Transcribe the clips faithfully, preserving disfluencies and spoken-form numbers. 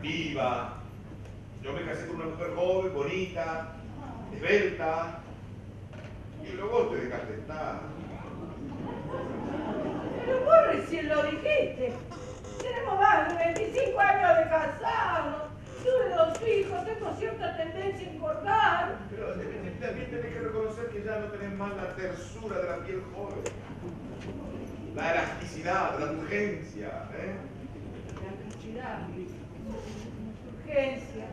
atractiva. Yo me casé con una mujer joven, bonita, esbelta, y luego te dejaste estar. Pero vos recién lo dijiste. Tenemos más de veinticinco años de casados. Tuve dos hijos, tengo cierta tendencia a engordar. Pero también tenés que reconocer que ya no tenés más la tersura de la piel joven. La elasticidad, la urgencia, ¿eh? La elasticidad, urgencia.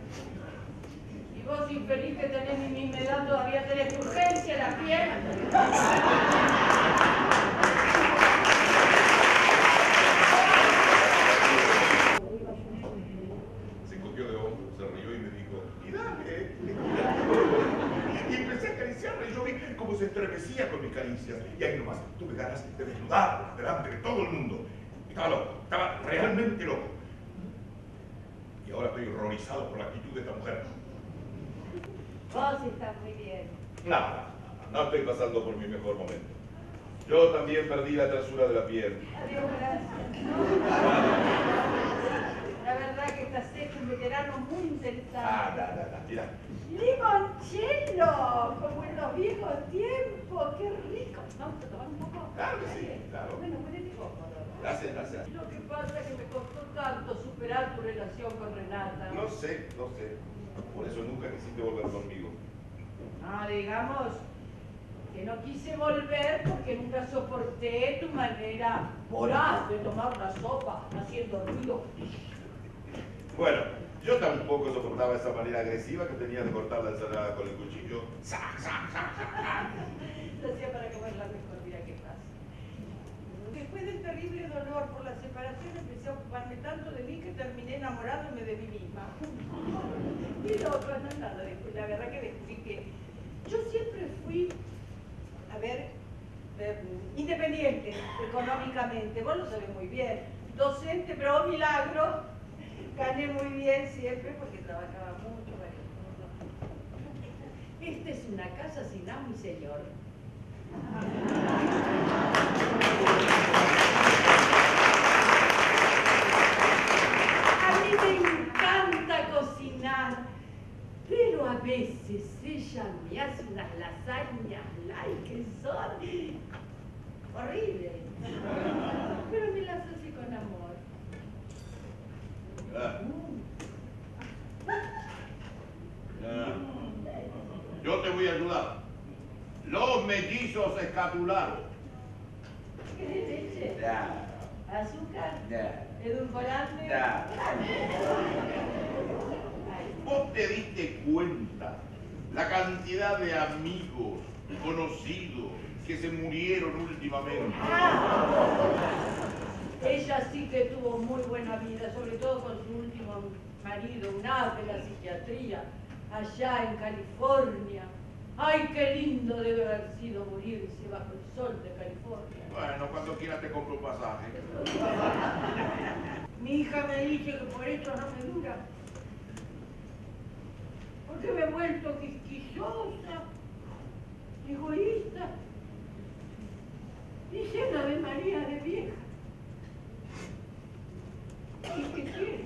Y vos, infeliz que tenés mi misma edad, todavía tenés urgencia en la piel. Se cogió de hombro, se rió y me dijo, y dale. Y empecé a acariciarla y yo vi cómo se estremecía con mis caricias. Y ahí nomás tuve ganas de desnudarla delante de todo el mundo. Estaba loco, estaba realmente loco. Y ahora estoy horrorizado por la actitud de esta mujer. Vos estás muy bien. No, no, no estoy pasando por mi mejor momento. Yo también perdí la tersura de la piel. Adiós, gracias. La verdad que estás hecho un veterano muy interesante. Ah, la, la, la, mira. ¡Limonchelo! Como en los viejos tiempos, qué rico. ¿Vamos a tomar un poco? Claro que sí, claro. Bueno, pues el cómodo. Gracias, gracias. Lo que pasa es que me costó tanto superar tu relación con Renata. No sé, no sé. Por eso nunca quisiste volver conmigo. Ah, digamos que no quise volver porque nunca soporté tu manera voraz de tomar una sopa haciendo ruido. Bueno, yo tampoco soportaba esa manera agresiva que tenía de cortar la ensalada con el cuchillo. ¡Sa, sa, sa, sa! Lo hacía para comerla mejor, mira qué fácil. Después del terrible dolor por la separación empecé a ocuparme tanto de mí que terminé enamorándome de mí misma. Y lo otro no es nada, la verdad que descubrí que yo siempre fui, a ver, eh, independiente económicamente, vos lo sabés muy bien, docente, pero oh milagro, gané muy bien siempre porque trabajaba mucho. Esta es una casa sin amo y señor. A mí me encanta cocinar, pero a veces ella me hace unas lasañas, ¡ay, que son horribles! Pero me las hace con amor. Ah. Ah. Yo te voy a ayudar. Los mellizos escatulados. ¿Qué es leche? No. ¿Azúcar? No. ¿Edulcorante? No. ¿Vos te diste cuenta la cantidad de amigos conocidos que se murieron últimamente? Ella sí que tuvo muy buena vida, sobre todo con su último marido, un ave de la psiquiatría, allá en California. ¡Ay, qué lindo debe haber sido morirse bajo el sol de California! Bueno, cuando quieras te compro un pasaje. Mi hija me dice que por esto no me dura. Porque me he vuelto quisquillosa, egoísta y llena de María de vieja. ¿Y qué quiere?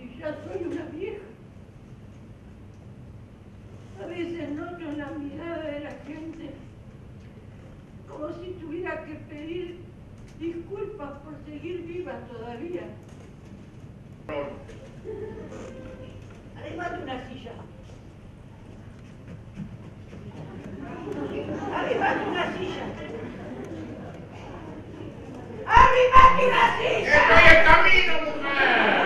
Y ya soy una vieja. A veces noto en la mirada de la gente como si tuviera que pedir disculpas por seguir viva todavía. Arrímate una silla. Arrímate una silla. ¡Arrímate una silla! ¡Estoy en camino, mujer!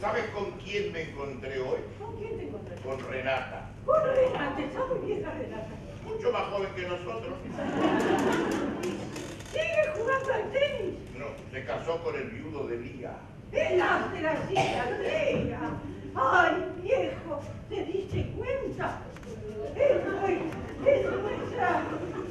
¿Sabes con quién me encontré hoy? ¿Con quién te encontré? Con Renata. Con Renata, está muy vieja Renata. Mucho más joven que nosotros. ¿Sigue jugando al tenis? No, se casó con el viudo de Lía. ¡El as de la psiquiatría! ¡Ay, viejo! ¿Te diste cuenta? ¡Eso es, eso es!